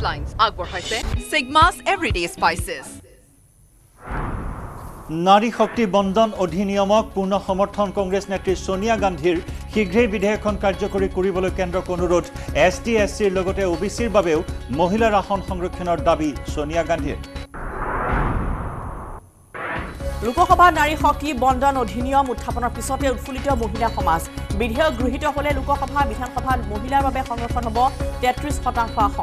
headlines. Akbar Hussain, Sigma's Everyday Spices. Nari Shakti Bandhan Odhiniyamak Purna Samarthan Congress Netri Sonia Gandhir Shigrei Bideyakhon Karyakori Koribole Kendrok Onurod STSC'er Logote OBC'er Babeo Mohila Ason Sonrokkhoner Dabi Sonia Gandhir. Lokosabha Nari Shakti Bandhan Odhiniyom uthaponar pisote utfulita Mohila Samaj Bidheyok gruhita hole Lokosabha Bidhan Sabhar Mohilar babe sonrokkon hobo 33%.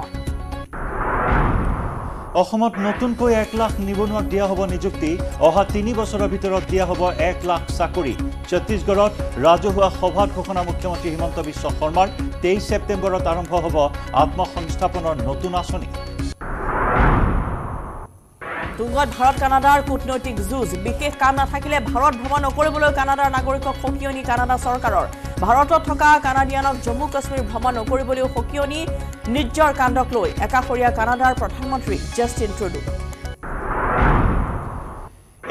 অসমত নতুনকৈ 1 লাখ নিবনুৱাক দিয়া হ'ব নিযুক্তি অহা 3 বছৰৰ ভিতৰত দিয়া হ'ব 1 লাখ চাকৰি ছত্তীশগড়ত ৰাজহুৱা সভাত ঘোষণা মুখ্যমন্ত্ৰী হিমন্ত বিশ্ব শৰ্মাৰ 23 ছেপ্টেম্বৰত আৰম্ভ হ'ব আত্মসংস্থাপনৰ নতুন আঁচনি তুংগত ভাৰত কানাডাৰ কূটনৈতিক যুঁজ বিশেষ কাম নাথাকিলে ভাৰত ভ্ৰমণ নকৰিবলৈ কানাডাৰ নাগৰিকক সকিয়নি কানাডা চৰকাৰৰ ভাৰতত থকা কানাডিয়ানক জম্মু কাশ্মীৰ ভ্ৰমণ নকৰিবলৈ সকিয়নি নিজৰ কাণ্ডক লৈ একাখৰীয়া কানাডাৰ প্ৰধানমন্ত্ৰী জাষ্টিন ট্ৰুডো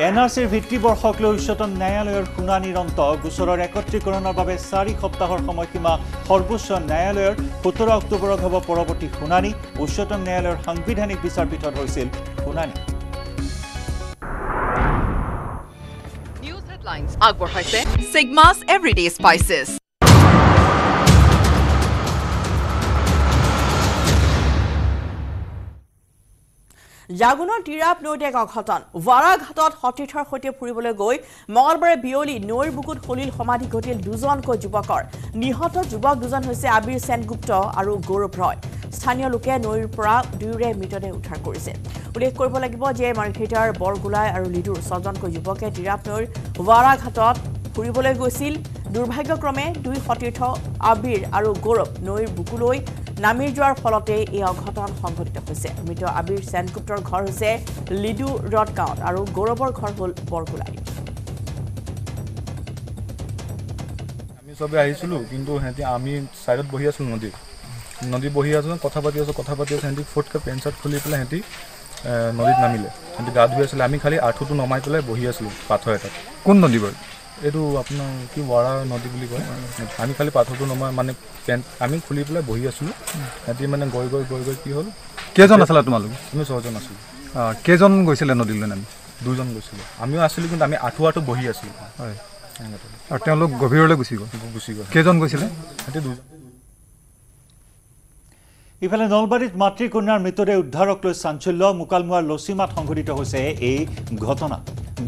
এনআৰচিৰ ভিত্তিবৰ্ষক লৈ উচ্চতম ন্যায়ালয়ৰ শুনানিৰ অন্ত গোচৰৰ একত্ৰীকৰণৰ বাবে ৪ সপ্তাহৰ সময়সীমা সৰ্বোচ্চ ন্যায়ালয়ৰ ১৭ অক্টোবৰত হ'ব পৰৱৰ্তী শুনানি উচ্চতম ন্যায়ালয়ৰ সাংবিধানিক বিচাৰপীঠত হৈছিল শুনানি Akbar Hussain, Sigma's Everyday Spices. Jagunar Tirap Noite Aghatan, Wara Ghatat Hotithar Hote Puribole Goi, Mangalbare Bioli, Noir Bukut Holil Samadhi Ghatil Dujonko Jubakor, Nihata Jubak Dujon Hoise Abir Sengupta Aru Gaurav Roy. স্থানীয় লোকে নৈৰ পৰা দুৰে মিটনে উদ্ধাৰ কৰিছে উল্লেখ কৰিব লাগিব যে মাৰ্কেটাৰ বৰগুলাই আৰু লিডুৰ ছজনকৈ যুৱকে টিৰাপ নৈৰ ওৱাৰাঘাটত ফুৰিবলৈ গৈছিল দুৰ্ভাগ্যক্ৰমে দুই সতীৰ্থ আবিৰ আৰু গৌৰৱ নৈৰ বুকুলৈ নামি যোৱাৰ ফলতে এই অঘটন সংঘটিত হৈছে মৃত আবিৰ সেনগুপ্তৰ ঘৰ হৈছে লিডু ৰডগাঁৱত আৰু গৌৰৱৰ ঘৰ হ'ল বৰগুলাই আমি সবে আহিছিলো কিন্তু আমি সাইডত বহি আছিলো নদী नदी बही आसन कथा पाती आसन हेंडी फुट का पेन शर्ट खुली पे हेंडी नदीत नामिले हेंडी गा धुई आसिले आमी खाली आठुटो नमाई पे बही आसिलो पाथर एटा कोन नदी बय एतु आपन कि वारा नदी बुली कय आमी खाली पाथरटो नमाई माने पेन आमी खुली पे बही आसिलो हेंडी माने गय गय गय गय कि होल केजन आसला तुमा लोग तुमी सहजन आसिलो केजन गयसिले नदी लय नामी दुइजन गयसिलो आमीओ आसिलो किन्तु आमी आठुआटो बही आसिलो हाय आरो तें लोग गभीरले गुसि गय केजन गयसिले हेंडी दुइजन ইফালে নলবাৰীত মাতৃ কন্যাৰ মৃতদেহ উদ্ধাৰক লৈ চাঞ্চল্য মুকালমুৱাৰ লছিমাত সংঘটিত হৈছে এই ঘটনা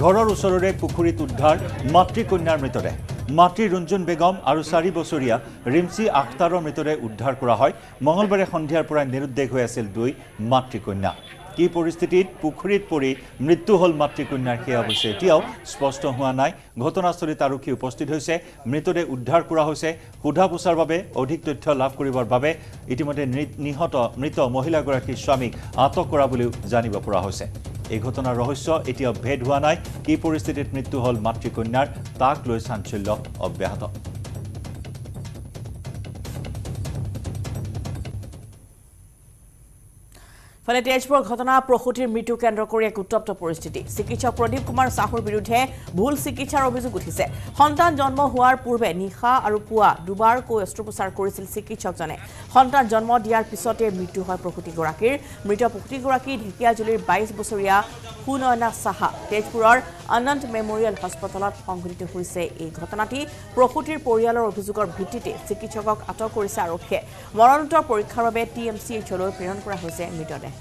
ঘৰৰ ওচৰৰে পুখুৰীত উদ্ধাৰ মাতৃ কন্যাৰ মৃতদেহ মাতৃ ৰঞ্জন বেগম আৰু ৪ বছৰীয়া ৰিমছি আখতাৰৰ মৃতদেহ উদ্ধাৰ কৰা হয় মঙলবাৰে সন্ধিয়াৰ পৰা নিৰুদ্দেশ হৈ আছিল দুই মাতৃ কন্যা কি পৰিস্থিতিত পুখুৰীত পৰি মৃত্যু হল মাতৃ কন্যাৰ কি অৱস্থা এতিয়াও স্পষ্ট হোৱা নাই ঘটনাস্থলীত আৰক্ষী উপস্থিত হৈছে মৃতদেহ উদ্ধাৰ কৰা হৈছে সোধাপোছাৰ বাবে অধিক তথ্য লাভ কৰিবৰ বাবে ইতিমধ্যে নিহত মৃত মহিলা গৰাকীৰ স্বামীক আটক কৰা বুলি জানিব পৰা হৈছে এই ঘটনাৰ ৰহস্য এতিয়াও ভেদ হোৱা নাই কি পৰিস্থিতিত মৃত্যু হল মাতৃ কন্যাৰ তাক লৈ চাঞ্চল্য অব্যাহত ফলে তেজপুৰ ঘটনা প্ৰসূতিৰ মৃত্যু কেন্দ্ৰ কৰি এক উত্তপ্ত পৰিস্থিতি চিকিৎসক প্ৰদীপ কুমাৰ সাহুৰ বিৰুদ্ধে ভুল চিকিৎসাৰ অভিযোগ উঠিছে সন্তান জন্ম হোৱাৰ পূৰ্বে নিশা আৰু পুৱা দুবাৰকৈ অস্ত্ৰোপচাৰ কৰিছিল চিকিৎসকজনে সন্তান জন্ম দিয়াৰ পিছতে মৃত্যু হয় প্ৰসূতিগৰাকীৰ মৃত প্ৰসূতিগৰাকী ঢেকিয়াজুলিৰ 22 বছৰীয়া সুনয়না সাহা তেজপুৰৰ অনন্ত মেমৰিয়েল হাস্পতালত সংঘটিত হৈছে এই ঘটনাটি প্ৰসূতিৰ পৰিয়ালৰ অভিযোগৰ ভিত্তিতে চিকিৎসকক আটক কৰিছে আৰক্ষীয়ে মৰণোত্তৰ পৰীক্ষাৰ বাবে TMCHলৈ প্ৰেৰণ কৰা হৈছে মৃতদেহ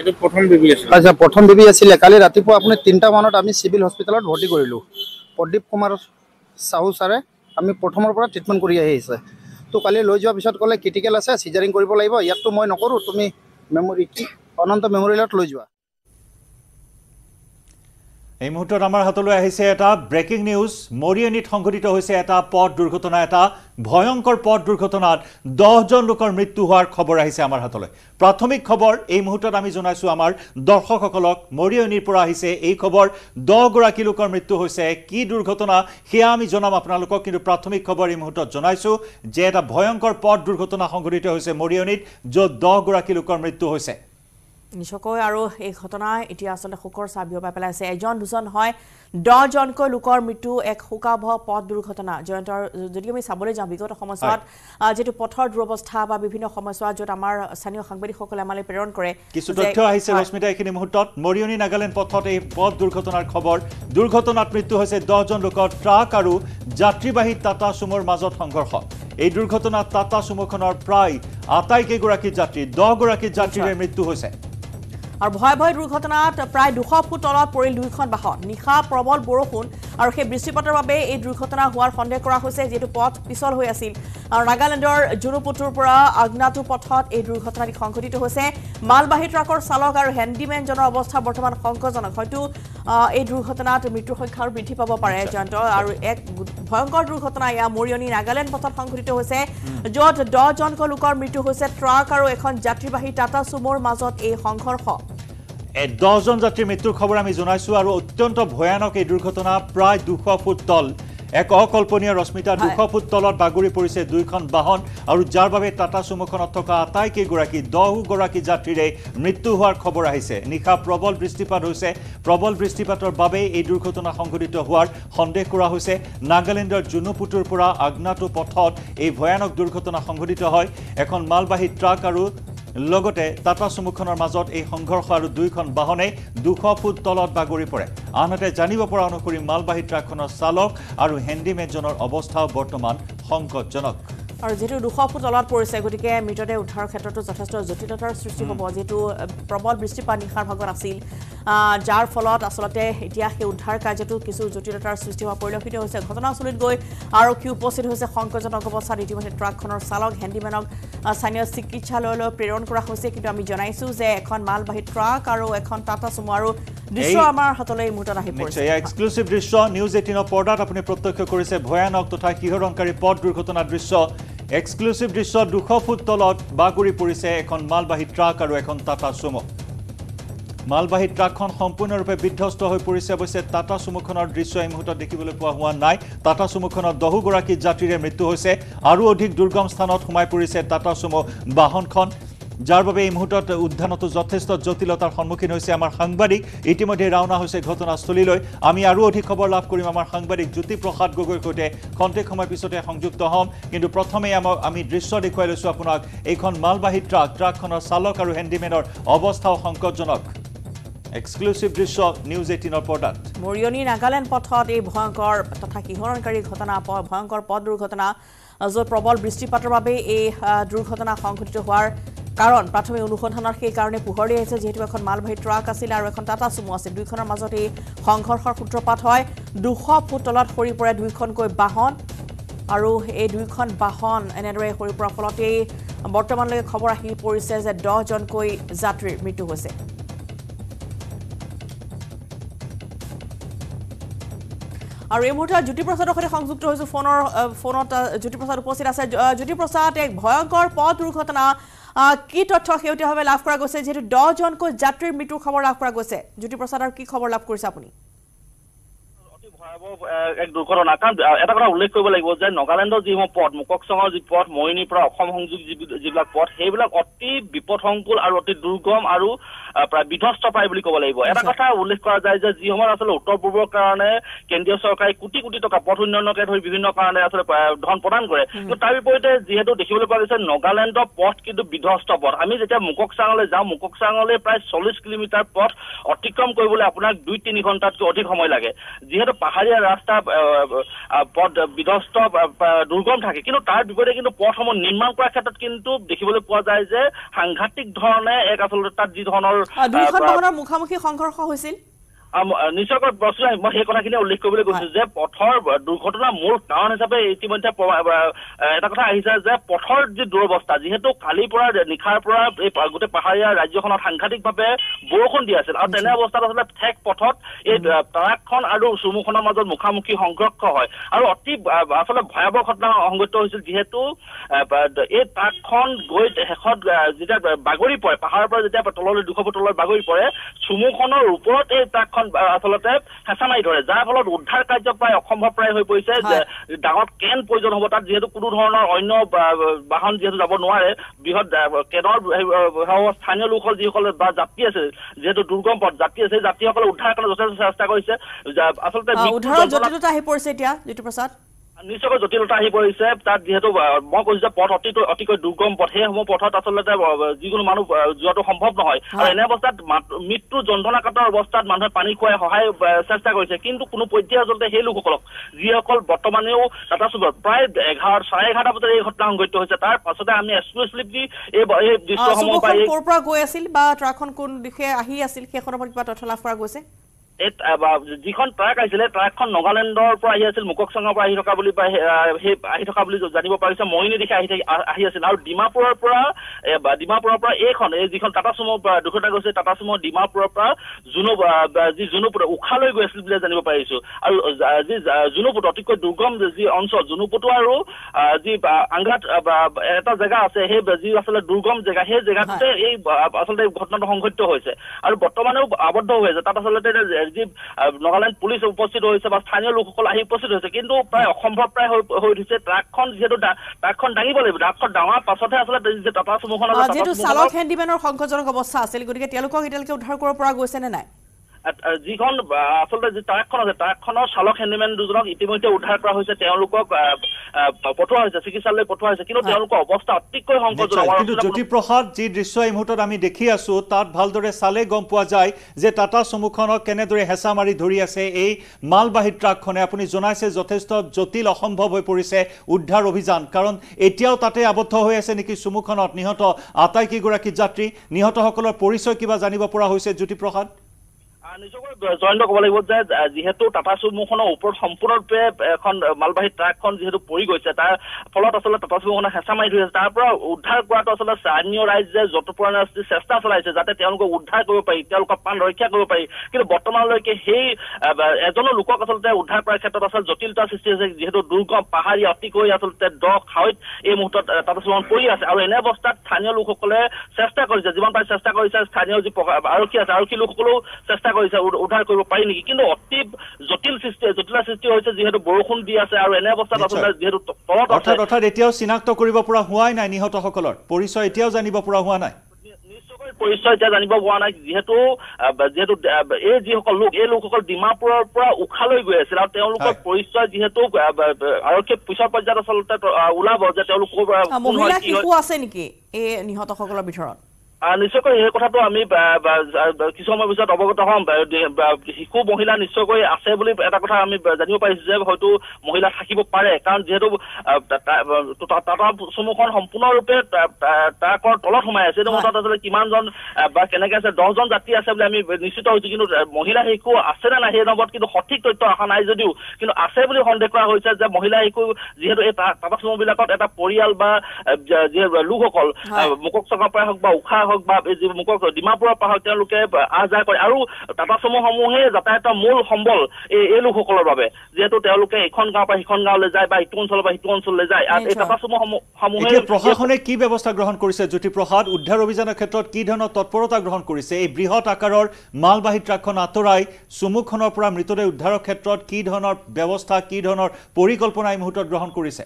এটা প্ৰথম বেবি আছিল আচ্ছা প্ৰথম বেবি আছিল কালি ৰাতিপুৱা আপুনি 3টা মানত আমি সিভিল হস্পিটালত ভৰ্তি কৰিলো প্ৰদীপ কুমাৰ সাহু সাৰে আমি প্ৰথমৰ পৰা ট্ৰিটমেন্ট কৰি আহিছে তো কালি লৈ যোৱা পিছত কলে ক্ৰিটিকেল আছে সিজাৰিং কৰিব লাগিব ইয়াত তো মই নকৰো তুমি মেমৰি কি অনন্ত মেমৰিলত লৈ যোৱা এই মুহূৰ্তত আমাৰ হাতলৈ আহিছে এটা ব্ৰেকিং নিউজ মৰিয়নিত সংঘটিত হৈছে এটা পথ দুৰ্ঘটনা এটা ভয়ংকৰ পথ দুৰ্ঘটনাত 10 জন লোকৰ মৃত্যু হোৱাৰ খবৰ আহিছে আমাৰ হাতলৈ প্ৰাথমিক খবৰ এই মুহূৰ্তত আমি জনাইছো আমাৰ দৰ্শকসকলক মৰিয়নিৰ পৰা আহিছে এই খবৰ 10 গৰাকী লোকৰ মৃত্যু হৈছে কি দুৰ্ঘটনা সেয়া আমি জনাম আপোনালোকক কিন্তু প্ৰাথমিক খবৰ এই মুহূৰ্তত জনাইছো যে এটা ভয়ংকৰ পথ দুৰ্ঘটনা সংঘটিত হৈছে মৰিয়নিত য'ত 10 গৰাকী লোকৰ মৃত্যু হৈছে নিশকৈ আৰু এই ঘটনা এতিয়া আসলে হুকৰ সাবিও পাই পেলাইছে এজন দুজন হয় 10 জন কৈ লোকৰ মৃত্যু এক হুকাভ পথ দুৰ্ঘটনা জয়ন্তৰ যদি আমি সাবলে যাওঁ বিগত সময়ত যেটো পথৰ দুৰৱস্থা বা বিভিন্ন সমস্যা যত আমাৰ স্থানীয় সাংবাদিকসকলে আমালৈ প্ৰেৰণ কৰে কিছু তথ্য আহিছে ৰশ্মিতা এখিনি মুহূৰ্তত মৰিয়নি নাগালেণ্ড পথত এই পথ দুৰ্ঘটনাৰ খবৰ দুৰ্ঘটনাত মৃত্যু হৈছে 10 জন লোকৰ ট্ৰাক আৰু যাত্ৰীবাহী টাটা সুমৰ মাজত সংঘৰ্ষ এই দুৰ্ঘটনাত টাটা সুমখনৰ প্ৰায় 28 গৰাকী যাত্ৰী 10 গৰাকী যাত্ৰীৰ মৃত্যু হৈছে আৰ ভয় ভয় দুৰ্ঘটনাত প্ৰায় 200 ফুট তলত পৰিল দুইখন বাহন নিখা প্ৰবল বৰষুণ আৰু সেই বৃষ্টিপাতৰ বাবে এই দুৰ্ঘটনা হোৱাৰ সন্দেহ কৰা হৈছে যেটো পথ পিছল হৈ আছিল আৰু নাগালেণ্ডৰ জুনুপুটুৰ পৰা আগ্নাতু পথত এই দুৰ্ঘটনাটি সংঘটিত হৈছে মালবাহী ট্ৰাকৰ চালক আৰু হেণ্ডিমেন জনৰ অৱস্থা বৰ্তমান সংকটজনক হয়তো এই দুৰ্ঘটনাত মৃত্যু সংখ্যা বৃদ্ধি পাব পাৰে জন্ত আৰু এক ভয়ংকৰ দুৰ্ঘটনা ইয়া মৰিয়নি নাগালেণ্ড পথত সংঘটিত হৈছে যত 10 জন লোকৰ মৃত্যু হৈছে ট্ৰাক আৰু এখন যাত্ৰীবাহী টাটা সুমোৰ মাজত এই সংঘৰ্ষ এই 10 জন যাত্ৰীৰ মৃত্যুৰ খবৰ আমি জনাইছো আৰু অত্যন্ত ভয়ানক এই দুৰ্ঘটনা প্ৰায় 200 ফুট তল এক অকল্পনীয় ৰশ্মিতা 200 ফুট তলত বাগৰি পৰিছে দুইখন বাহন আৰু যাৰ বাবে টাটা সুমখনত থকা আটাইকে গৰাকী 10 গৰাকী যাত্ৰীৰে মৃত্যু হোৱাৰ খবৰ আহিছে নিখা প্ৰবল বৃষ্টিপাত হৈছে প্ৰবল বৃষ্টিপাতৰ বাবে এই দুৰ্ঘটনা সংঘটিত হোৱাৰ সন্দেহ কৰা হৈছে নাগালেণ্ডৰ জুনুপুটুৰ পৰা আগ্নাতু পথত এই ভয়ানক দুৰ্ঘটনা সংঘটিত হয় এখন মালবাহী ট্ৰাক আৰু লগতে টাটা সুমখনৰ মাজত এই সংঘৰ্ষ আৰু দুইখন বাহনে 200 ফুট তলত বাগৰি পৰে আনহাতে জানিব পৰা অনুসৰি মালবাহী ট্ৰাকখনৰ চালক আৰু হেণ্ডিমেনজনৰ অৱস্থা বৰ্তমান সংকটজনক আৰু যেটো 200 ফুট তলত পৰিছে গতিকে মিটতে উঠাৰ ক্ষেত্ৰটো যথেষ্ট জটিলতাৰ সৃষ্টি হ'ব যেটো প্ৰবল বৃষ্টিপাত নিখাৰ ভাগত আছিল যাৰ ফলত আসলতে এতিয়া সেই উদ্ধাৰ কাৰ্যটো কিছু জটিলতাৰ সৃষ্টি হোৱা পৰিলক্ষিত হৈছে ঘটনাস্থলীত গৈ আৰু কি উপস্থিত হৈছে সংকটজনক অৱস্থাত ইতিমধ্যে ট্ৰাকখনৰ চালক হেণ্ডিমেনক স্থানীয় চিকিৎসালয়লৈ প্ৰেৰণ কৰা হৈছে কিন্তু আমি জনাইছো যে এখন মালবাহী ট্ৰাক আৰু এখন টাটা সুমো আৰু দৃশ্য আমাৰ হাতলৈ মুঠত আহি পৰিছে এই এক্সক্লুসিভ দৃশ্য নিউজ 18 ৰ পৰ্দাত আপুনি প্ৰত্যক্ষ কৰিছে ভয়ানক তথা কিহৰংকাৰী পথ দুৰ্ঘটনাৰ দৃশ্য এক্সক্লুসিভ দৃশ্য 200 ফুট তলত বাগৰি পৰিছে এখন মালবাহী ট্ৰাক আৰু এখন টাটা সুমো মালবাহী ট্ৰাকখন সম্পূৰ্ণৰূপে বিধ্বস্ত হৈ পৰিছে অৱশ্যে টাটা সুমখনৰ দৃশ্য এই মুহূৰ্তত দেখিবলৈ পোৱা হোৱা নাই টাটা সুমখনৰ 10 গৰাকী যাত্ৰীৰে মৃত্যু হৈছে আৰু অধিক দুৰ্গম স্থানত সোমাই পৰিছে টাটা সুমো বাহনখন যাৰ বাবে এই মুহূৰ্তত উদ্ধাৰটো যথেষ্ট জটিলতাৰ সন্মুখীন হৈছে আমাৰ সাংবাদিক ইতিমধ্যে ৰাওনা হৈছে ঘটনাস্থলীলৈ আমি আৰু অধিক খবৰ লাভ কৰিম আমাৰ সাংবাদিক জ্যোতি প্ৰসাদ গগৈৰ সৈতে কণ্টেক্ট সময় পিছতে সংযুক্ত হ'ম কিন্তু প্ৰথমে আমি দৃশ্য দেখুৱাই লৈছো আপোনাক এইখন মালবাহী ট্ৰাকখনৰ চালক আৰু হেণ্ডিমেনৰ অৱস্থা সংকটজনক এক্সক্লুসিভ দৃশ্য নিউজ 18 পৰ্দাত মৰিয়নি নাগালেণ্ড পথত এই ভয়ংকৰ তথা কিহৰণকাৰী ঘটনা ভয়ংকৰ পথ দুৰ্ঘটনা য'ত প্ৰবল বৃষ্টিপাতৰ বাবে এই দুৰ্ঘটনা সংঘটিত হোৱাৰ কাৰণ প্ৰাথমিক অনুসন্ধানৰ সেই কাৰণে পোহৰি আহিছে যেহেতু এখন মালবাহী ট্ৰাক আছিল আৰু এখন টাটা সুমো আছিল দুইখনৰ মাজত এই সংঘৰ্ষৰ সূত্ৰপাত হয় 200 ফুট তলত পৰি পৰে দুইখনকৈ বাহন আৰু এই দুইখন বাহন এনেদৰে পৰি পৰাৰ ফলতে বৰ্তমানলৈকে খবৰ আহি পৰিছে যে 10 জনকৈ যাত্ৰীৰ মৃত্যু হৈছে আৰু এই মুহূৰ্তত জ্যোতিপ্ৰসাদৰ সৈতে সংযুক্ত হৈছে ফোনত জ্যোতিপ্ৰসাদ উপস্থিত আছে জ্যোতিপ্ৰসাদ এক ভয়ংকৰ পথ দুৰ্ঘটনা কি তথ্য হেউটিভাৱে লাভ কৰা গৈছে যেটো 10 জনকৈ যাত্ৰীৰ মৃত্যু খবৰ লাভ কৰা গৈছে জ্যোতিপ্ৰসাদৰ কি খবৰ লাভ কৰিছে আপুনি অতি ভয়াবহ এক দুৰ্ঘটনা কাৰণ এটা কথা উল্লেখ কৰিব লাগিব যে নাগালেণ্ডৰ যি পথ মুককসঙৰ যি পথ মৰিয়নিৰ পৰা অসম সংযোগ যিবিলাক পথ সেইবিলাক অতি বিপদসংকুল আৰু অতি দুৰ্গম আৰু প্ৰায় বিধ্বস্ত পায় বুলি ক'ব লাগিব এটা কথা উল্লেখ কৰা যায় যে যি সময় আসলে উত্তৰ পূবৰ কাৰণে কেন্দ্ৰীয় চৰকাৰে কোটি কোটি টকা পথ উন্নয়নকে ধৰি বিভিন্ন কাৰণে আসলে ধন প্ৰদান কৰে কিন্তু তাৰ বিপৰীতে যিহেতু দেখিবলৈ পোৱা গৈছে নাগালেণ্ডৰ পথ কিন্তু বিধ্বস্ত পথ আমি যেতিয়া মুককসঙলৈ যাওঁ মুককসঙলৈ প্ৰায় 40 কিলোমিটাৰ পথ অতিক্ৰম কৰিবলৈ আপোনাক 2-3 ঘণ্টাতকৈ অধিক সময় লাগে যেহেতু পাহাৰীয়া ৰাস্তা পথ বিধ্বস্ত দুৰ্গম থাকে কিন্তু তাৰ বিপৰীতে কিন্তু পথসমূহ নিৰ্মাণ কৰাৰ ক্ষেত্ৰত কিন্তু দেখিবলৈ পোৱা যায় যে সাংঘাতিক ধৰণে এক আসলে তাত যি ধৰণৰ দুইখন বাহনৰ মুখামুখি সংঘৰ্ষ হৈছিল নিশ্চয়কৈ বস্তু মই সেই কথাখিনি উল্লেখ কৰিবলৈ গৈছো যে পথৰ দুৰ্ঘটনাৰ মূল কাৰণ হিচাপে ইতিমধ্যে এটা কথা আহিছে যে পথৰ যি দুৰৱস্থা যিহেতু কালিৰ পৰা নিখাৰ পৰা এই গোটেই পাহাৰীয়া ৰাজ্যখনত সাংঘাতিকভাৱে বৰষুণ দি আছিল আৰু তেনে অৱস্থাত আচলতে ঠেক পথত এই ট্ৰাকখন আৰু চুমুখনৰ মাজত মুখামুখি সংঘৰ্ষ হয় আৰু অতি আচলতে ভয়াৱহ ঘটনা সংঘটিত হৈছিল যিহেতু এই ট্ৰাকখন গৈ শেষত যেতিয়া বাগৰি পৰে পাহাৰৰ পৰা যেতিয়া তললৈ 200 ফুট তলত বাগৰি পৰে চুমুখনৰ ওপৰত এই ট্ৰাকখন আচলতে হেঁচামাৰি ধৰে, যাৰ ফলত উদ্ধাৰ কাৰ্য প্ৰায় অসম্ভৱ প্ৰায় হৈ পৰিছে। ডাঙৰ কেন প্ৰয়োজন হ'ব, তাত যিহেতু কোনো ধৰণৰ অন্য বাহন যিহেতু যাব নোৱাৰে, বৃহৎ কেনৰ স্থানীয় লোকসকল যিসকল বা যাত্ৰী আছে, যিহেতু দুৰ্গম পথ যাত্ৰী আছে, যাত্ৰীসকলে উদ্ধাৰ কাৰণে যথেষ্ট চেষ্টা কৰিছে। আচলতে উদ্ধাৰৰ জটিলতা আহি পৰিছে এতিয়া জ্যোতিপ্ৰসাদ। নিশ্চয়কৈ জটিলতা আহি পৰিছে তাত, যিহেতু মই কৈছো যে পথ অতিকৈ দুৰ্গম পথ, সেইসমূহ পথত আচলতে যিকোনো মানুহ যোৱাটো সম্ভৱ নহয়। আৰু এনে অৱস্থাত মৃত্যু যন্ত্ৰণাকাতৰ অৱস্থাত মানুহে পানী খুৱাই সহায় চেষ্টা কৰিছে, কিন্তু কোনো পৰ্যায়ে আচলতে সেই লোকসকলক যিসকল বৰ্তমানেও টাটা চুপাৰ প্ৰায় 11:30 বজাত এই ঘটনা সংঘটিত হৈছে। তাৰ পাছতে আমি এক্সক্লুচিভলি এই দৃশ্যসমূহ পাই ক'ৰ পৰা গৈ আছিল বা ট্ৰাকখন কোন দিশে আহি আছিল সেইখন ওপৰত কিবা তথ্য লাভ কৰা গৈছে। যিখন ট্ৰাক আহিছিলে, ট্ৰাকখন নাগালেণ্ডৰ পৰা আহি আছিল, মুককচঙৰ পৰা আহি থকা বুলি জানিব পাৰিছে। মইনী দিশে আহি আছিল আৰু ডিমাপুৰৰ পৰা যিখন টাটা চুমু দুৰ্ঘটনা গৈছে, টাটা চুমু ডিমাপুৰৰ পৰা জুনুপুত উশালৈ গৈ আছিল বুলি জানিব পাৰিছো। আৰু যি জুনুপুত অতিকৈ দুৰ্গম যি অঞ্চল, জুনুপুতো আৰু যি আংঘাট এটা জেগা আছে, সেই যি আচলতে দুৰ্গম জেগা, সেই জেগাটোতে এই আচলতে ঘটনাটো সংঘটিত হৈছে। আৰু বৰ্তমানেও আবদ্ধ হৈ আছে তাত আচলতে যি নাগালেণ্ড পুলিচ উপস্থিত হৈছে বা স্থানীয় লোকসকল আহি উপস্থিত হৈছে, কিন্তু প্ৰায় অসম্ভৱ প্ৰায় হৈ উঠিছে। ট্ৰাকখন যিহেতু দাঙিব লাগিব, ট্ৰাকখন দাঙাৰ পাছতহে আচলতে টাটা চুমুখন যিহেতু চালক হেণ্ডিমেনৰ সংকটজনক অৱস্থা আছিল, গতিকে তেওঁলোকক এতিয়ালৈকে উদ্ধাৰ কৰিব পৰা গৈছে নে নাই? যিখন আচলতে যি ট্ৰাকখন আছে, ট্ৰাকখনৰ চালক হেণ্ডিমেন দুজনক ইতিমধ্যে উদ্ধাৰ কৰা হৈছে, তেওঁলোকক পঠোৱা হৈছে, চিকিৎসালয় পঠোৱা হৈছে, কিন্তু তেওঁলোকৰ অৱস্থা অতিকৈ সংকটজনক। কিন্তু জ্যোতিপ্ৰসাদ, যি দৃশ্য এই মুহূৰ্তত আমি দেখি আছো, তাত ভালদৰে চালে গম পোৱা যায় যে টাটা চমুখনক কেনেদৰে হেঁচা মাৰি ধৰি আছে এই মালবাহী ট্ৰাকখনে। আপুনি জনাইছে যথেষ্ট জটিল, অসম্ভৱ হৈ পৰিছে উদ্ধাৰ অভিযান, কাৰণ এতিয়াও তাতে আবদ্ধ হৈ আছে নেকি চমুখনত নিহত আটাইকেইগৰাকী যাত্ৰী? নিহতসকলৰ পৰিচয় কিবা জানিব পৰা হৈছে জ্যোতিপ্ৰসাদ? নিশ্চয়কৈ জয়ন্ত ক'ব লাগিব যে যিহেতু টাটা চুমুখনৰ ওপৰত সম্পূৰ্ণৰূপে এখন মালবাহী ট্ৰাকখন যিহেতু পৰি গৈছে, তাৰ ফলত আচলতে টাটা চুমুখনে হেঁচা মাৰি ধৰিছে। তাৰ পৰা উদ্ধাৰ কৰাটো আচলতে স্থানীয় ৰাইজে যতপৰণে চেষ্টা চলাইছে যাতে তেওঁলোকক উদ্ধাৰ কৰিব পাৰি, তেওঁলোকক প্ৰাণ ৰক্ষা কৰিব পাৰি, কিন্তু বৰ্তমানলৈকে সেই এজনো লোকক আচলতে উদ্ধাৰ কৰাৰ ক্ষেত্ৰত আচলতে জটিলতাৰ সৃষ্টি হৈছে। যিহেতু দুৰ্গম পাহাৰীয়া অতিকৈ আচলতে দ খাৱৈত এই মুহূৰ্তত টাটা চুমুখন পৰি আছে, আৰু এনে অৱস্থাত স্থানীয় লোকসকলে চেষ্টা কৰিছে, যিমান পাৰে চেষ্টা কৰিছে। স্থানীয় যি আৰক্ষী আছে, আৰক্ষী লোকসকলেও চেষ্টা কৰিছে উদ্ধাৰ কৰিব পাৰি নেকি, কিন্তু অতি জটিলতাৰ সৃষ্টি হৈছে যিহেতু বৰষুণ দি আছে। আৰু এনে অৱস্থাত আচলতে যিহেতু তলত আছে, অৰ্থাৎ এতিয়াও চিনাক্ত কৰিব পৰা হোৱাই নাই, নিহতসকলৰ পৰিচয় এতিয়াও জানিব পৰা হোৱা নাই। পৰিচয় এতিয়া জানিব পৰা নাই, যিহেতু এই যিসকল লোক, এই লোকসকল ডিমাপুৰৰ পৰা উশালৈ গৈ আছিল আৰু তেওঁলোকৰ পৰিচয় যিহেতু আৰক্ষীৰ পিছৰ পৰ্যায়ত আচলতে ওলাব যে তেওঁলোকৰ মহিলা শিশু আছে নেকি এই নিহতসকলৰ ভিতৰত। নিশ্চয়কৈ সেই কথাটো আমি কিছু সময়ৰ পিছত অৱগত হ'ম। শিশু মহিলা নিশ্চয়কৈ আছে বুলি এটা কথা আমি জানিব পাৰিছো যে হয়তো মহিলা থাকিব পাৰে, কাৰণ যিহেতু টাটা চমুখন সম্পূৰ্ণৰূপে ট্ৰাকৰ তলত সোমাই আছে। এইটো তাত আচলতে কিমানজন বা কেনেকে আছে, 10জন যাত্ৰী আছে বুলি আমি নিশ্চিত হৈছো, কিন্তু মহিলা শিশু আছে নে নাই সেই নম্বৰত কিন্তু সঠিক তথ্য অহা নাই যদিও, কিন্তু আছে বুলি সন্দেহ কৰা হৈছে যে মহিলা শিশু যিহেতু এই টাটা চমুবিলাকত এটা পৰিয়াল বা লোকসকল মুকক চকাৰ পৰাই হওক বা উশাহ হওক বা ডিমাপুৰৰ পৰা হওক তেওঁলোকে আহ যাহ কৰে। আৰু টাটা চমুসমূহে যাতায়াতৰ মূল সম্বল এই লোকসকলৰ বাবে, যিহেতু তেওঁলোকে এখন গাঁৱৰ পৰা সিখন গাঁৱলৈ যায় বা ইটো অঞ্চলৰ পৰা সিটো অঞ্চললৈ যায়। আৰু এই টাটা চমুসমূহে প্ৰশাসনে কি ব্যৱস্থা গ্ৰহণ কৰিছে জ্যোতিপ্ৰসাদ? উদ্ধাৰ অভিযানৰ ক্ষেত্ৰত কি ধৰণৰ তৎপৰতা গ্ৰহণ কৰিছে? এই বৃহৎ আকাৰৰ মালবাহী ট্ৰাকখন আঁতৰাই চমুখনৰ পৰা মৃতদেহ উদ্ধাৰৰ ক্ষেত্ৰত কি ধৰণৰ ব্যৱস্থা, কি ধৰণৰ পৰিকল্পনা এই মুহূৰ্তত গ্ৰহণ কৰিছে?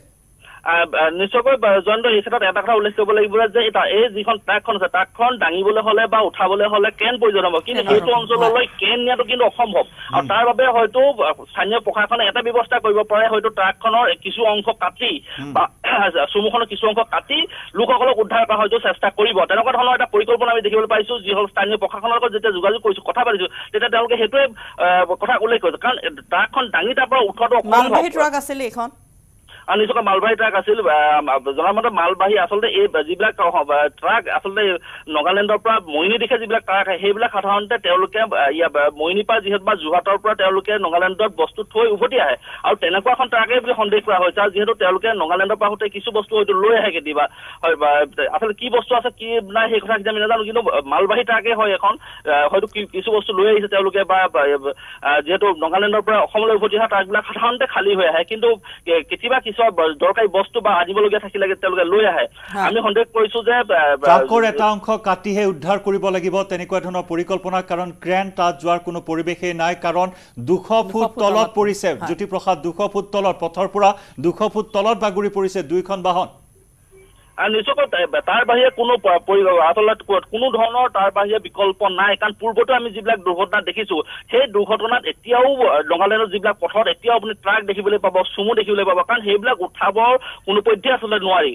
নিশ্চয়কৈ জয়ন্ত, এই ক্ষেত্ৰত এটা কথা উল্লেখ কৰিব লাগিব যে এই যিখন ট্ৰাকখন আছে, ট্ৰাকখন দাঙিবলৈ হলে বা উঠাবলৈ হলে কেন প্ৰয়োজন হ'ব, কিন্তু সেইটো অঞ্চললৈ কেন নিয়াটো কিন্তু অসম্ভৱ। আৰু তাৰ বাবে হয়তো স্থানীয় প্ৰশাসনে এটা ব্যৱস্থা কৰিব পাৰে, হয়তো ট্ৰাকখনৰ কিছু অংশ কাটি বা চমুখনৰ কিছু অংশ কাটি লোকসকলক উদ্ধাৰ কৰা হয়তো চেষ্টা কৰিব। তেনেকুৱা ধৰণৰ এটা পৰিকল্পনা আমি দেখিবলৈ পাইছো। যিসকল স্থানীয় প্ৰশাসনৰ লগত যেতিয়া যোগাযোগ কৰিছো, কথা পাতিছো, তেতিয়া তেওঁলোকে সেইটোৱে কথা উল্লেখ কৰিছে, কাৰণ ট্ৰাকখন দাঙি তাৰ পৰা উঠোৱাটো অসম্ভৱ। নিশ্চয়কৈ মালবাহী ট্ৰাক আছিল, জনামতে মালবাহী। আচলতে এই যিবিলাক ট্ৰাক আচলতে নাগালেণ্ডৰ পৰা মইনী দিশে যিবিলাক ট্ৰাক আহে, সেইবিলাক সাধাৰণতে তেওঁলোকে মইনীৰ পৰা যিহেতু বা যোৰহাটৰ পৰা তেওঁলোকে নাগালেণ্ডত বস্তু থৈ উভতি আহে, আৰু তেনেকুৱা এখন ট্ৰাকেই বুলি সন্দেহ কৰা হৈছে। আৰু যিহেতু তেওঁলোকে নাগালেণ্ডৰ পৰা হওঁতে কিছু বস্তু হয়তো লৈ আহে কেতিয়াবা, আচলতে কি বস্তু আছে কি নাই সেই কথা আমি নাজানো, কিন্তু মালবাহী ট্ৰাকেই হয় এখন, হয়তো কিছু বস্তু লৈ আহিছে তেওঁলোকে। বা যিহেতু নাগালেণ্ডৰ পৰা অসমলৈ উভতি অহা ট্ৰাকবিলাক সাধাৰণতে খালী হৈ আহে, কিন্তু কেতিয়াবা কিছু দৰকাৰি বস্তু বা আনিবলগিয়া থাকিলে তেলকে লৈ আহে আমি হন্ড্ৰেড কৰিছো যে চাকৰ এটা অংশ কাটিহে উদ্ধাৰ কৰিব লাগিব তেনেকুৱা ধৰণৰ পৰিকল্পনা কাৰণ ক্ৰেন তাত যোৱাৰ কোনো পৰিবেশে নাই কাৰণ 200 ফুট তলত পৰিছে জুতি প্ৰসাদ 200 ফুট তলত পথৰ পৰা 200 ফুট তলত বাগুৰি পৰিছে দুইখন বাহন And it's about Tar Bahia Kuno Kuno Honor, Tarbahia Bicol Ponai and Purgota Mizibla Duhotna de Kisu. Hey Duhotonat Etia Longaleno Zibla Pothot Etia of the track the Hibla Sumo de Hilabakan Hebla Utabo Unupodia Noari.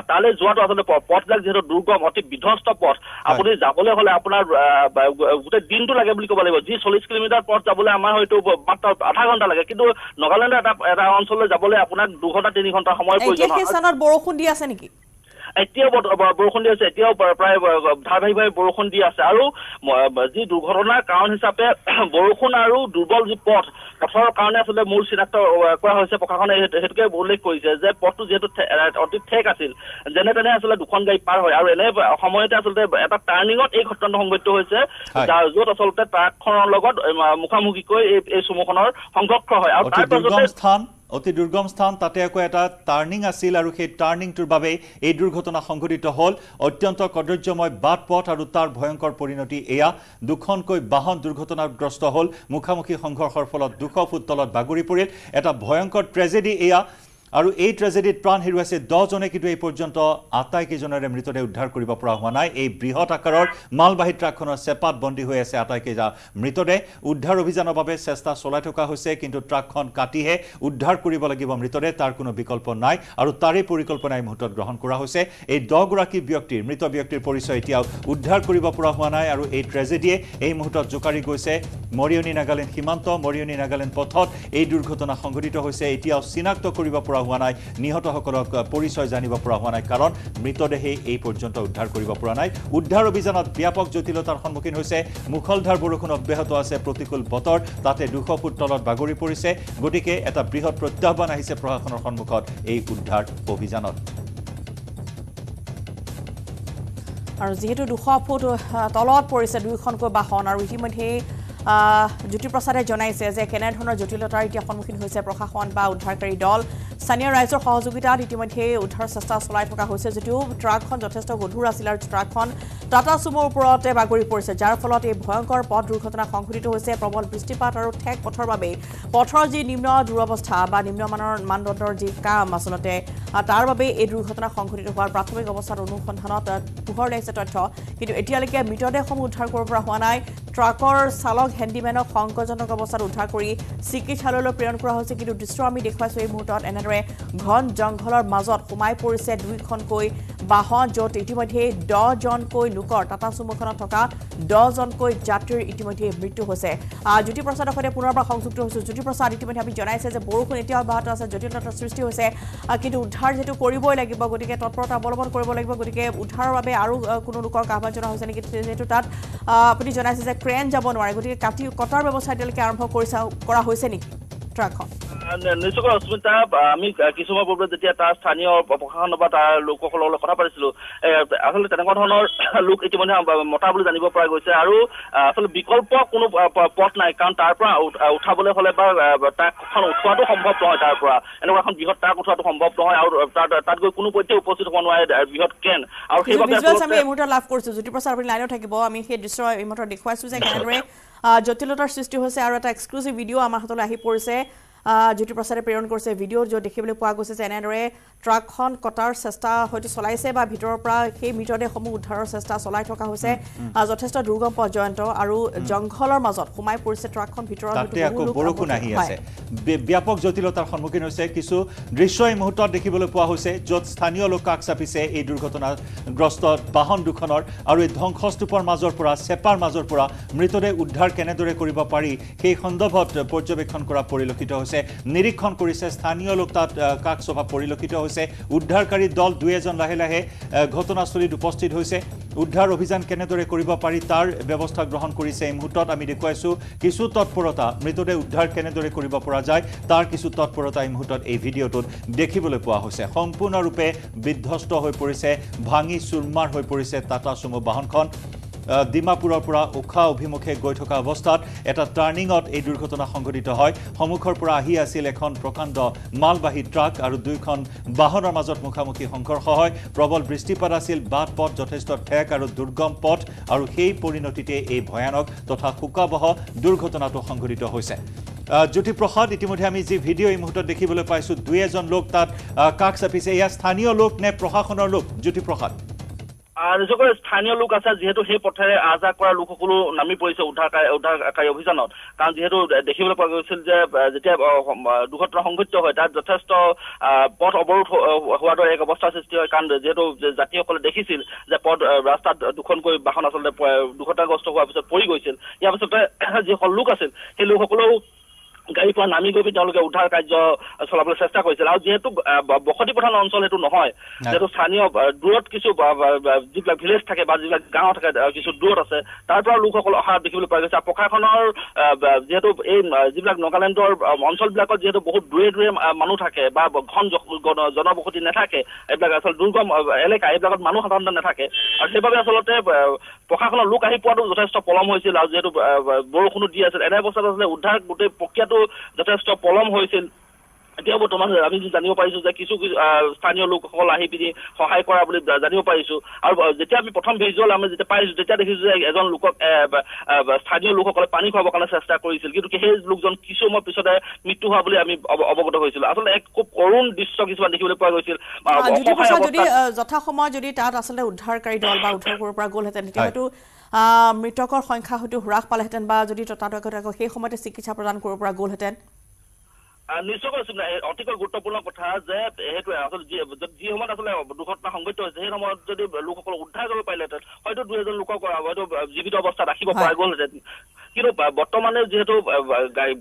Atales what other pot like zero Duga or Bidosta pot. Upon his Abola Dindu like a Blico, this holy kilometer pot Abola Maho to Bataganda like a Kido, Nogalanda around Solo Zabola Apuna Duhota Tinihonta Homo. এতিয়া বৰষুণ দি আছে এতিয়া প্ৰায় ধাৰাবাহিকভাৱে বৰষুণ দি আছে আৰু যি দুৰ্ঘটনাৰ কাৰণ হিচাপে বৰষুণ আৰু দুৰ্বল যি পথ পথৰ কাৰণে আসলে মূল চিনাক্ত কৰা হৈছে প্ৰশাসনে হেতুকে উল্লেখ কৰিছে যে পথটো যেহেতু অতি ঠেক আছিল যেনে তেনে আসলে দুখন গাড়ী পাৰ হয় আৰু এনে সময়তে আসলে এটা টাৰ্নিংত এই ঘটনাটো সংঘটিত হৈছে যত আসলে ট্ৰাকখনৰ লগত মুখামুখিকৈ এই চুমুখনৰ সংঘৰ্ষ হয় আৰু তাৰ পাছতে অতি দুৰ্গম স্থান তাতে আকৌ এটা টাৰ্নিং আছিল আৰু সেই টাৰ্নিংটোৰ বাবে এই দুৰ্ঘটনা সংঘটিত হ'ল অত্যন্ত কদৰ্যময় বাট পথ আৰু তাৰ ভয়ংকৰ পৰিণতি এয়া দুখনকৈ বাহন দুৰ্ঘটনাগ্ৰস্ত হ'ল মুখামুখি সংঘৰ্ষৰ ফলত 200 ফুট তলত বাগৰি পৰিল এটা ভয়ংকৰ ট্ৰেজেডি এয়া আৰু এই ট্ৰেজেডিত প্ৰাণ হেৰুৱাইছে 10 জনে কিন্তু এই পৰ্যন্ত 28 কেজনৰ মৃতদেহ উদ্ধাৰ কৰিব পৰা হোৱা নাই এই বৃহৎ আকাৰৰ মালবাহী ট্ৰাকখনৰ চেপাত বন্দী হৈ আছে 28 কেজা মৃতদেহ উদ্ধাৰ অভিযানৰ বাবে চেষ্টা চলাই থকা হৈছে কিন্তু ট্ৰাকখন কাটিহে উদ্ধাৰ কৰিব লাগিব মৃতদেহ তাৰ কোনো বিকল্প নাই আৰু তাৰে পৰিকল্পনা এই মুহূৰ্তত গ্ৰহণ কৰা হৈছে এই 10 গৰাকী ব্যক্তিৰ মৃত ব্যক্তিৰ পৰিচয় এতিয়া উদ্ধাৰ কৰিব পৰা হোৱা নাই আৰু এই ট্ৰেজেডিয়ে এই মুহূৰ্তত জোকাৰি গৈছে মৰিয়নি নাগালেণ্ড সীমান্ত মৰিয়নি নাগালেণ্ড পথত এই দুৰ্ঘটনা সংঘটিত হৈছে এতিয়া চিনাক্ত কৰিব হোৱা নাই নিহতসকলক পৰিচয় জানিব পৰা হোৱা নাই কাৰণ মৃতদেহে এই পৰ্যন্ত উদ্ধাৰ কৰিব পৰা নাই উদ্ধাৰ অভিযানত ব্যাপক জটিলতাৰ সন্মুখীন হৈছে মুখলধাৰ বৰষুণ অব্যাহত আছে প্ৰতিকূল বতৰ তাতে 200 ফুট তলত বাগৰি পৰিছে গতিকে এটা বৃহৎ প্ৰত্যাহ্বান আহিছে প্ৰশাসনৰ সন্মুখত এই উদ্ধাৰ অভিযানত আৰু যেহেতু 200 ফুট তলত পৰিছে দুইখনকৈ বাহন আৰু ইতিমধ্যে Juti Prasad Jonas as a Canadian Jutilotari Honkin who said Prohan Bao Tarkari doll, Sanya Riser Hosugita, Timothy, Utar Sasta Solite Hoses, Drakon, Jotesta, Udura Silar Drakon, Tata Sumo Pro Tebaguri Porsa, Jarfolot, Bonkor, Podrukotana Concrete, who said Probal Pristipat or Tech Potorba Bay, Potorji, Nimno, Durobosta, Nimnoman, Mandorji, Kam, Masolote, Atarba Bay, Edrukotana Concrete, who are Prathamic Obosaru Hanota, who heard a Tato, into Etialika, Mitode Homu Tarko Brahuanai, Trakor, Salog. Handyman of Hong Kong Bosar Utakuri, Sikish Halolo Prion Krahosiki to destroy me the Quasway Mutot and Ray, Gon John Color Mazot, whom I pour said we conkoi, Bahon Jot, Itimate, Do John Koi, Lukor, Tata Sumokana Toka, Dozon Koi, Jatter, Itimate, Britu Jose. Juti Prasad of the Puraba Hong Sukto, Juti Prasad, Itimate Happy Jonas as a Borukunita Batas, a Jotin Trusty Jose, Akitu Target to Koribo, like Bogotica, Topota, Bolobon Koribo, like Bogotica, Utarabe, Aru Kunuka, Kabajan, and get to that. Pretty Jonas is a crane Jabon, Waragutica. You got our website like Aram Hokorisa Korahoseni track. Nisoko Smita, Kisuma Bob, the Tiata, Sanyo, Pohanabata, Luko, Corapaslu, Honor, Luke Itimana, Motabu, and Ivo Prago Saru, Bicol Pop, Portnai, Cantarpra, Utabo, Taco, Hombo, Tarpra, and Rakan Bihot Taco, Hombo, Tago Kunupo, posted one way, Bihot Ken. Our Hibakas, of course, the Tipas are in Lino Takibo, I mean, he destroyed Immortal requests with a canary. Jotilotar Sister Jose are at exclusive video Amaholahi Porse, Juti Prasad Perion Corse video, Jodikibli Pagos and Andre, Trakon, Kotar, Sesta, Hotisolaise, Bitorpra, K. Mito de Homu, Tar Sesta, Solitoka Jose, Azotesta Drugam Pojanto, Aru, John Color Mazot, whom I Porse Trakon, Pitor, Borokuna here. Biapok Jotilotar Homokino Sekisu, Drisho Mutor de Kibulapa Jose, Jot Staniolo Caxapise, Edurkotona, Grostor, Bahon Duconor, Aru Hong Costupor Mazorpura, Separ Mazorpura, Mritore Udhar. কেনেদৰে কৰিব পাৰি সেই সন্দৰ্ভত পৰ্যবেক্ষণ কৰা পৰিলক্ষিত হৈছে নিৰীক্ষণ কৰিছে স্থানীয় লোক তাত কাক সভা পৰিলক্ষিত হৈছে উদ্ধাৰকাৰী দল দুইজন লাহে লাহে ঘটনাস্থলীত উপস্থিত হৈছে উদ্ধাৰ অভিযান কেনেদৰে কৰিব পাৰি তাৰ ব্যৱস্থা গ্ৰহণ কৰিছে এই মুহূৰ্তত আমি দেখুৱাইছো কিছু তৎপৰতা মৃতদেহ উদ্ধাৰ কেনেদৰে কৰিব পৰা যায় তাৰ কিছু তৎপৰতা এই মুহূৰ্তত এই ভিডিঅটোত দেখিবলৈ পোৱা হৈছে সম্পূৰ্ণ ৰূপে বিধ্বস্ত হৈ পৰিছে ভাঙি চুৰমাৰ হৈ পৰিছে টাটা চুমু বাহনখন Dimapura Pura Oka Bhimoke Goitoka Vostat at a turning out a Durkotona Hongorito Hoi, Homukorpura Hia Silecon Procando, Malbahi Truck, Arudukon, Bahona Mazot Mukamuki Hongkor Hoi, Probal Bristiparasil, Bat Pot, Jotestor Tech, Aru Durgom Pot, Aruke Polinotite, A Boyanok, Tota Kukabaho, Durkotona to Hongorito Hose. Juti Prohad, Timothy video in Muto de Kibolo Paisu, Duezon looked at Kaksapisayas, Tanio look, Ne Prohakon look, Juti Prohad. Azokor স্থানীয় লোক আছে যেহেতু সেই পথৰে আজা কৰা লোকসকল নামি পৰিছে উদ্ধাৰকাৰী অভিযানত কাৰণ যেহেতু দেখিবলৈ পোৱা গৈছিল যে যেতিয়া দুৰ্ঘটনা সংঘটিত হয় তাৰ যথেষ্ট পথ অৱৰোধ হোৱাৰ এক অৱস্থা সৃষ্টি হয় কাৰণ যেহেতু জাতীয়সকলে দেখিছিল যে পথ ৰাস্তাত দুখন কৰি বাহন আচলতে দুৰ্ঘটনাগ্ৰস্ত হোৱাৰ পিছত পৰি গৈছিল ইয়াৰ পিছত যে লোক আছিল সেই লোকসকল গাড়ী পৰা নামি গৈ তেওঁলোকে উদ্ধাৰ কাৰ্য চলাবলৈ চেষ্টা কৰিছিল আৰু যেহেতু বখতি প্ৰধান অঞ্চল হেতু নহয় যেহেতু স্থানীয় দূৰত কিছু জিলা ভিলেজ থাকে বা জিলা গাঁও থাকে কিছু দূৰত আছে তাৰ পৰা লোকসকল অহা দেখিবলৈ পাইছে পকাখনৰ যেহেতু এই জিলা নগালেণ্ডৰ অঞ্চলবিলাকত যেহেতু বহুত দূৰে দূৰে মানুহ থাকে বা ঘন জনবসতি নাথাকে এইবিলাক আসল দুৰ্গম এলেকা এইবিলাকত মানুহ সাধাৰণতে নাথাকে আৰু সেইবাবে আচলতে পকাখনৰ লোক আহি পোৱাটো যথেষ্ট পলম হৈছিল আৰু যেহেতু বৰষুণো দি আছিল এনে অৱস্থাত আছিলে উদ্ধাৰ গোটেই প্ৰক্ৰিয়াটো যথেষ্ট পলম হৈছিল এতিয়া বৰ্তমান আমি জানিব পাৰিছো যে কিছু স্থানীয় লোকসকল আহি পিনি সহায় কৰা বুলি জানিব পাৰিছো আৰু যেতিয়া আমি প্ৰথম ভিজুয়াল আমি যেতিয়া পাইছো তেতিয়া দেখিছো যে এজন লোকক স্থানীয় লোকসকলে পানী খোৱাব কাৰণে চেষ্টা কৰিছিল কিন্তু সেই লোকজন কিছু সময় পিছতে মৃত্যু হোৱা বুলি আমি অৱগত হৈছিল আচলতে এক খুব কৰুণ দৃশ্য কিছুমান দেখিবলৈ পোৱা গৈছিল যদি যথা সময় যদি তাত আচলতে উদ্ধাৰকাৰী দল বা উদ্ধাৰকৰ পৰা গ'ল হেতেন তেতিয়াটো মৃতকৰ সংখ্যা হয়তো হ্ৰাস পালে হেতেন বা যদি ততাতকৈ সেই সময়তে চিকিৎসা প্ৰদান কৰিব পৰা গ'ল হেতেন নিশ্চয়কৈ অতিকৈ গুৰুত্বপূৰ্ণ কথা যে হেতু আসল যি সময়ত আসলে দুৰ্ঘটনা সংঘটিত হৈছে সেই সময়ত যদি লোকসকল উদ্ধাৰ কৰিব পাৰিলেহেঁতেন হয়তো 2000 লোকক হয়তো জীৱিত অৱস্থাত ৰাখিব পৰা গ'লহেঁতেন কিন্তু বৰ্তমানে যেহেতু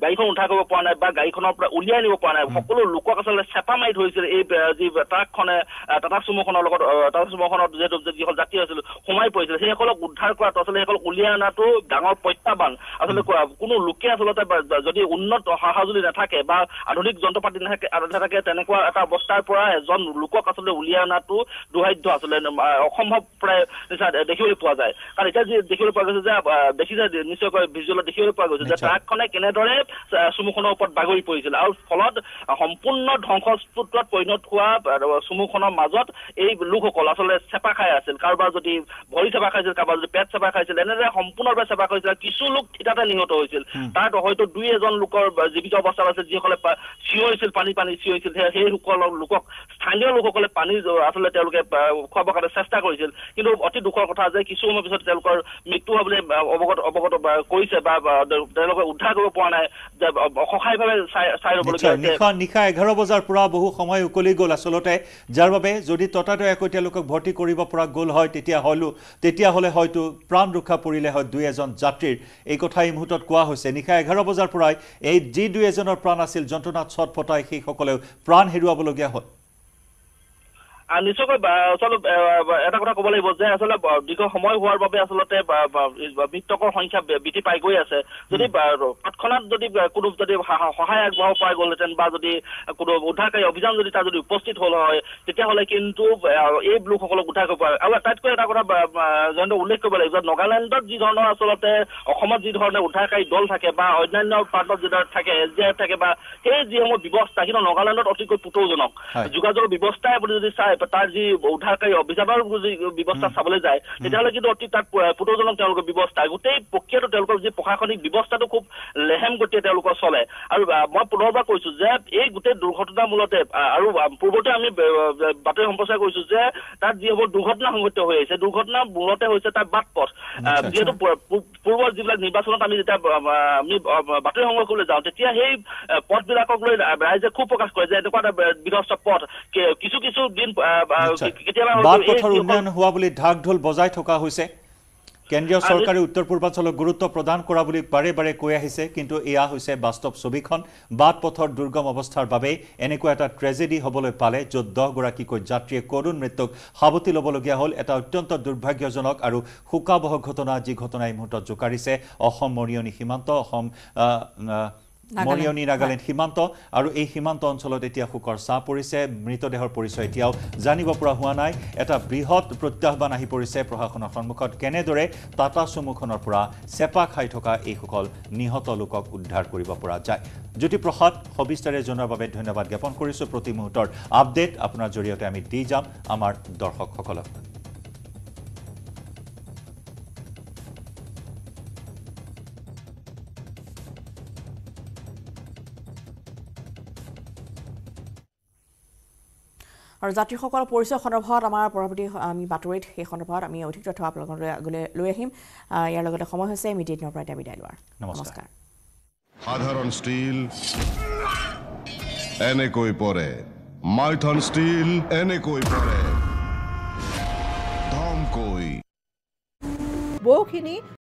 গাড়ীখন উদ্ধাৰ কৰিব পৰা নাই বা গাড়ীখনৰ পৰা উলিয়াই নিব পৰা নাই সকলো লোকক আসলে চেপা মাৰি ধৰিছিল এই যি টাটা চুমুখনৰ লগত টাটা চুমুখনত যেহেতু যিসকল যাত্ৰী আছিল সোমাই পৰিছিল সেইসকলক উদ্ধাৰ কৰাত আসলে সেইসকলক উলিয়াই অনাটো ডাঙৰ প্ৰত্যাহ্বান আসলে কোনো লোকে আসলতে যদি উন্নত সঁহাৰি নাথাকে বা আধুনিক যন্ত্ৰপাতি নাথাকে তেনেকুৱা এটা অৱস্থাৰ পৰা এজন লোকক আসলে উলিয়াই অনাটো দুৰ্ভাগ্য আসলে অসম্ভৱ প্ৰায় দেখিবলৈ পোৱা যায় কাৰণ এতিয়া দেখিবলৈ পোৱা গৈছে যে দেখিছে নিশ্চয়কৈ ভিজুয়াল দেখিবলৈ পোৱা গৈছে যে ট্ৰাকখনে কেনেদৰে চুমুখনৰ ওপৰত বাগৰি পৰিছিল আৰু ফলত সম্পূৰ্ণ ধ্বংসস্তূপত পৰিণত হোৱা চুমুখনৰ মাজত এই লোকসকল আসলে চেপা খাই আছিল কাৰোবাৰ যদি ভৰি চেপা খাইছিল কাৰোবাৰ যদি পেট চেপা খাইছিল এনেদৰে সম্পূৰ্ণৰূপে চেপা খাইছিল কিছু লোক থিতাতে নিহত হৈছিল তাত হয়তো দুই এজন লোকৰ জীৱিত অৱস্থাত আছিল যিসকলে চিঞৰিছিল পানী চিঞৰিছিল সেই লোকক স্থানীয় লোকসকলে পানী আচলতে তেওঁলোকে খোৱাব কাৰণে চেষ্টা কৰিছিল কিন্তু অতি দুখৰ কথা যে কিছু সময়ৰ পিছত তেওঁলোকৰ মৃত্যু হ'বলৈ অৱগত কৰিছে বা তেওঁলোকে উদ্ধাৰ কৰিব পৰা নাই অসহায়ভাৱে চাই ৰ'বলগীয়া হৈছে নিশা 11 বজাৰ পৰা বহু সময় উকলি গ'ল আচলতে যাৰ বাবে যদি ততাতৈয়াকৈ তেওঁলোকক ভৰ্তি কৰিব পৰা গ'ল হয় তেতিয়া হ'লে হয়তো প্ৰাণ ৰক্ষা পৰিলে হয় দুই এজন যাত্ৰীৰ এই কথা এই মুহূৰ্তত কোৱা হৈছে নিশা 11 বজাৰ পৰা এই যি দুই এজনৰ প্ৰাণ আছিল যন্ত্ৰণাত ছটফটাই সেই সকলে প্ৰাণ হেৰুৱাবলগীয়া হ'ল আৰু নিশ্চয়কৈ আচলতে এটা কথা ক'ব লাগিব যে আচলতে দীৰ্ঘ সময় হোৱাৰ বাবে আচলতে মৃতকৰ সংখ্যা বৃদ্ধি পাই গৈ আছে যদি তৎক্ষণাত যদি সহায় আগবঢ়াব পৰা গ'লহেঁতেন বা যদি কোনো উদ্ধাৰকাৰী অভিযান যদি তাৰ যদি উপস্থিত হ'ল হয় তেতিয়াহ'লে কিন্তু এই লোকসকলক উদ্ধাৰ কৰিব পাৰে আৰু আটাইতকৈ এটা কথা জয়ন্ত উল্লেখ কৰিব লাগিব যে নগালেণ্ডত যি ধৰণৰ আচলতে অসমত যি ধৰণে উদ্ধাৰকাৰী দল থাকে বা অন্যান্য পাৰ্টত যি ধৰণে থাকে এছ ডি এফ থাকে বা সেই যিসমূহ ব্যৱস্থা কিন্তু নগালেণ্ডত অতিকৈ পুতৌজনক যোগাযোগৰ ব্যৱস্থাই আপুনি যদি চাই তাৰ যি উদ্ধাৰকাৰী অভিযানৰ ব্যৱস্থা চাবলৈ যায় তেতিয়াহ'লে কিন্তু অতি তাত পুতৌজনক তেওঁলোকৰ ব্যৱস্থা গোটেই প্ৰক্ৰিয়াটো তেওঁলোকৰ যি প্ৰশাসনিক ব্যৱস্থাটো খুব লেহেম গতিয়ে তেওঁলোকৰ চলে আৰু মই পুনৰবাৰ কৈছো যে এই গোটেই দুৰ্ঘটনা মূলতে আৰু পূৰ্বতে আমি বাতৰি সম্প্ৰচাৰ কৰিছো যে তাত যিবোৰ দুৰ্ঘটনা সংঘটিত হৈ আছে দুৰ্ঘটনা মূলতে হৈছে তাৰ বাটপথ যিহেতু পূৰ্বৰ যিবিলাক নিৰ্বাচনত আমি যেতিয়া আমি বাতৰি সংগ্ৰহ কৰিবলৈ যাওঁ তেতিয়া সেই পথবিলাকক লৈ ৰাইজে খুব প্ৰকাশ কৰে যে এনেকুৱা এটা বিধ্বস্ত পথ কিছু কিছু দিন বাটপথৰ উন্নয়ন হোৱা বুলি ঢাক ঢোল বজাই থকা হৈছে কেন্দ্ৰীয় চৰকাৰে উত্তৰ পূৰ্বাঞ্চলক গুৰুত্ব প্ৰদান কৰা বুলি বাৰে বাৰে কৈ আহিছে কিন্তু এয়া হৈছে বাস্তৱ ছবিখন বাটপথৰ দুৰ্গম অৱস্থাৰ বাবে এনেকুৱা এটা ট্ৰেজেডি হ'বলৈ পালে য'ত 10 গৰাকীকৈ যাত্ৰীয়ে কৰুণ মৃত্যুক সাৱতি ল'বলগীয়া হ'ল এটা অত্যন্ত দুৰ্ভাগ্যজনক আৰু শোকাবহ ঘটনা যি ঘটনাই মুহূৰ্তত জোকাৰিছে অসম মৰিয়নি সীমান্ত Assam Morioni Nagaland Himanto, Aru A Himanton Solotia Hukor Saporise, Mrito de Horporisoitiao, Zanibo Prahuanai, at a Brihot Prutahavana Hiporise Prohakona from Mukot, Kenedore, Tata Sumukonopura, Sepak Haitoka Ekukol, Nihoto Lukok Udhar Kuribapura Jai. Juti Prohot, Hobistare Jonah Babet Hunavad Gapon Kuriso Protimutor, Update Apuna Juriotami Dijam, Amar Dorhok Hokolok. আৰু যাত্ৰীসকলৰ পৰিচয় সন্দৰ্ভত আমাৰ পৰৱৰ্তী আমি বাতৰিত এই সন্দৰ্ভত আমি অধিক তথ্য আপোনালোকলৈ লৈ আহিম ইয়াৰ লগতে সময় হৈছে ইমিডিয়েট নপৰাই বিদায় লোৱাৰ নমস্কাৰ সাধাৰণ ষ্টীল এনেকৈ পৰে মাইথন ষ্টীল এনেকৈ পৰে ধমকৈ বৌখিনি